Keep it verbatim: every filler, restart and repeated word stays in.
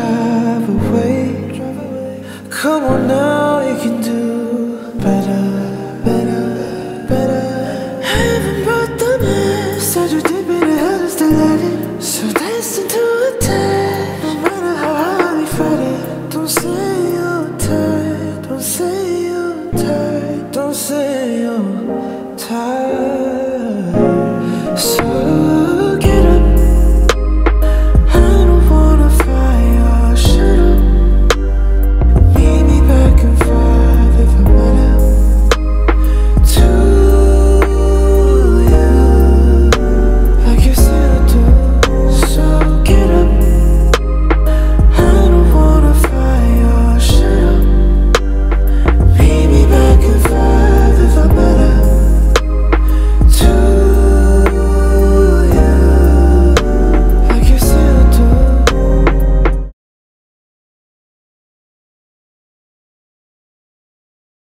drive away. Come on now.